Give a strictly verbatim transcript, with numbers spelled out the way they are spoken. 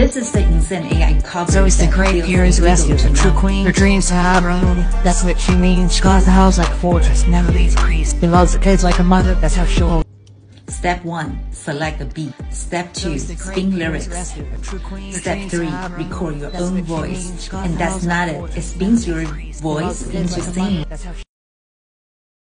This is Satan's and A I cover. Zoe's the great hero's rescue, the true queen. Her dreams have her own. That's what she means. She guards the house like a fortress, never leaves crease. She loves her kids like a mother. That's how she'll. Step one, select a beat. Step two, sing lyrics. Step three, record your own voice. And that's not it. It spins your voice into singing.